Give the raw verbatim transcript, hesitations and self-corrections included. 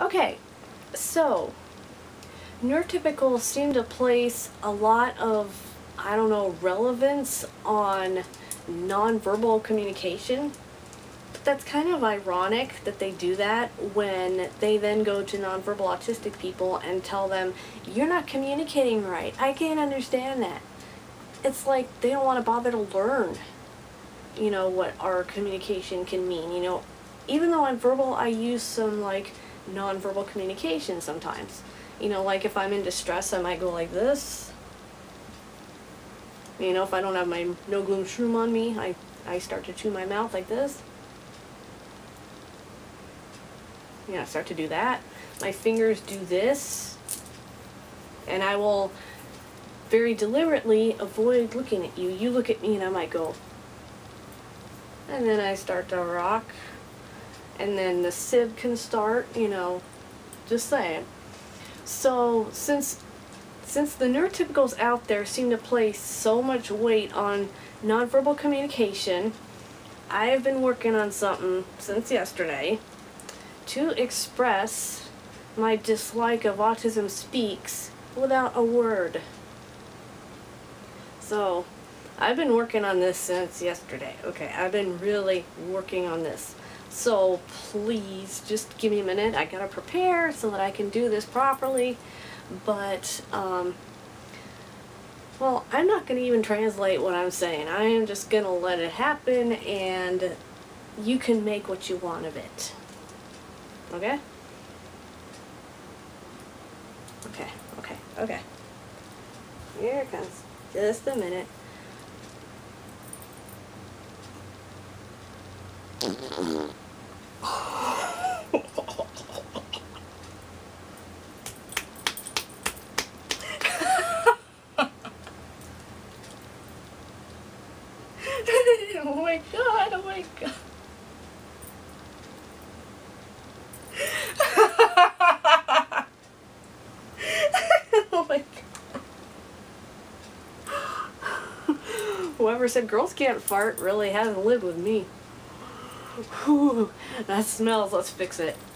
Okay, so neurotypicals seem to place a lot of, I don't know, relevance on nonverbal communication. But that's kind of ironic that they do that when they then go to nonverbal autistic people and tell them, you're not communicating right, I can't understand that. It's like they don't want to bother to learn, you know, what our communication can mean. You know, even though I'm verbal, I use some, like, nonverbal communication sometimes. You know, like if I'm in distress, I might go like this. You know, if I don't have my no gloom shroom on me, I, I start to chew my mouth like this. You know, I start to do that. My fingers do this. And I will very deliberately avoid looking at you. You look at me and I might go. And then I start to rock. And then the sib can start, you know, just saying. So since since the neurotypicals out there seem to place so much weight on nonverbal communication, I have been working on something since yesterday to express my dislike of Autism Speaks without a word. So I've been working on this since yesterday. Okay, I've been really working on this. So please just give me a minute. I gotta prepare so that I can do this properly. But, um, well, I'm not gonna even translate what I'm saying. I am just gonna let it happen and you can make what you want of it. Okay? Okay, okay, okay. Here it comes. Just a minute. Oh my god, oh my god. Oh my god. Whoever said girls can't fart really hasn't lived with me. Whew, that smells. Let's fix it.